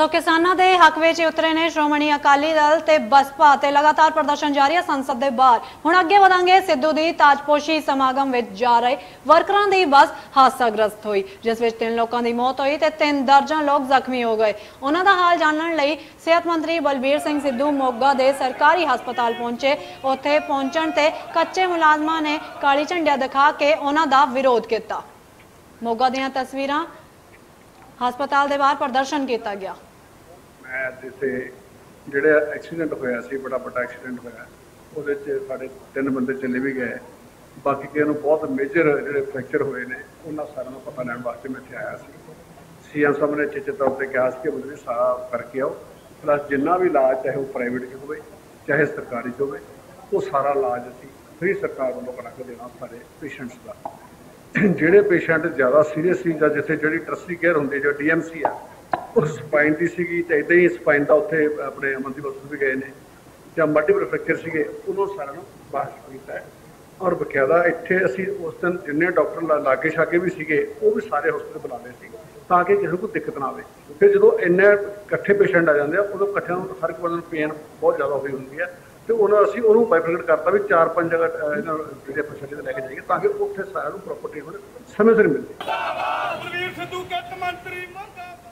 सो किसानों के हक में उतरे ने श्रोमणी अकाली दल ते बसपा ते लगातार प्रदर्शन जारी है संसद के बाहर। हुण अगे वधांगे। सिद्धू की ताजपोशी समागम में जा रहे वर्करों की बस हादसाग्रस्त हुई जिस विच 3 लोगों की मौत हुई ते 3 दर्जन लोग जख्मी हो गए। उन्हां दा हाल जानने लई सेहत मंत्री बलबीर सिंह सिद्धू मोगा के सरकारी हस्पताल पहुंचे। उत्थे पहुंचण ते कच्चे मुलाजमां ने काली झंडिया दिखा के उन्हां दा विरोध किया। मोगा दियां तस्वीरां ਹਸਪਤਾਲ ਦੇ ਬਾਹਰ ਪ੍ਰਦਰਸ਼ਨ ਕੀਤਾ ਗਿਆ। ਮੈਂ ਜਿੱਥੇ ਜਿਹੜਾ ਐਕਸੀਡੈਂਟ ਹੋਇਆ ਸੀ ਬੜਾ ਵੱਡਾ ਐਕਸੀਡੈਂਟ ਹੋਇਆ ਉਹਦੇ ਚ ਸਾਡੇ 3 ਬੰਦੇ ਚਲੇ ਵੀ ਗਏ। ਬਾਕੀ ਕਿਹਨਾਂ ਨੂੰ ਬਹੁਤ ਮੇਜਰ ਜਿਹੜੇ ਫ੍ਰੈਕਚਰ ਹੋਏ ਨੇ ਉਹਨਾਂ ਸਾਰਿਆਂ ਨੂੰ ਪਤਾ ਲੈਣ ਵਾਸਤੇ ਮੈਂ ਇੱਥੇ ਆਇਆ ਸੀ। ਸੀਐਮ ਸਾਹਿਬ ਨੇ ਚਿੱਟੇ ਤੌਰ ਤੇ ਕਿਹਾ ਸੀ ਕਿ ਬਦਲੀ ਸਾਫ ਕਰਕੇ ਆਓ ਪਲੱਸ ਜਿੰਨਾ ਵੀ ਇਲਾਜ ਚਾਹੇ ਉਹ ਪ੍ਰਾਈਵੇਟ ਚ ਹੋਵੇ ਚਾਹੇ ਸਰਕਾਰੀ ਚ ਹੋਵੇ ਉਹ ਸਾਰਾ ਇਲਾਜ ਅਸੀਂ ਫ੍ਰੀ ਸਰਕਾਰ ਵੱਲੋਂ ਕਰਾ ਕੇ ਦੇਣਾ ਸਾਰੇ ਪੇਸ਼ੈਂਟਸ ਦਾ। ਜਿਹੜੇ ਪੇਸ਼ੈਂਟ ज़्यादा सीरीयस ਸੀ ਜਾਂ ਜਿੱਥੇ ਜਿਹੜੀ ਟਰਸੀ ਕੇਅਰ ਹੁੰਦੀ ਜੋ DMC ਆ ਉਹ ਸਪਾਈਨ ਦੀ ਸੀਗੀ ਤੇ ਇਦਾਂ ਹੀ ਸਪਾਈਨ ਦਾ ਉੱਥੇ ਆਪਣੇ ਅਮਨਦੀਪ ਹਸਪਤਾਲ ਵੀ ਗਏ ਨੇ ਜਾਂ ਮਲਟੀਪਲ ਫ੍ਰੈਕਚਰ ਸੀਗੇ ਉਹਨਾਂ ਸਾਰਿਆਂ ਨੂੰ ਬਾਹਰ ਕੀਤਾ ਹੈ। ਔਰ ਬਕਾਇਦਾ ਇੱਥੇ ਅਸੀਂ ਉਸ ਦਿਨ ਜਿੰਨੇ ਡਾਕਟਰ ਲਾਗੇ ਛਾਗੇ ਵੀ ਸੀਗੇ ਉਹ ਵੀ ਸਾਰੇ ਹਸਪਤਾਲ ਬੁਲਾ ਲਏ ਸੀ ਤਾਂ ਕਿ ਕਿਸੇ ਨੂੰ ਦਿੱਕਤ ਨਾ ਆਵੇ। ਫਿਰ ਜਦੋਂ ਇੰਨੇ ਇਕੱਠੇ ਪੇਸ਼ੈਂਟ ਆ ਜਾਂਦੇ ਆ ਉਦੋਂ ਇਕੱਠਿਆਂ ਨੂੰ ਹਰ ਇੱਕ ਬੰਦੇ ਨੂੰ ਪੇਨ ਬਹੁਤ ਜ਼ਿਆਦਾ ਹੋਈ ਹੁੰਦੀ ਹੈ तो उन्होंने असं उन्होंने बाइफिकेट करता भी 4-5 जगह जो फैसिलिटी लैके जाइए ताकि उत्थे सारे प्रॉपर्टी समय सिर मिले।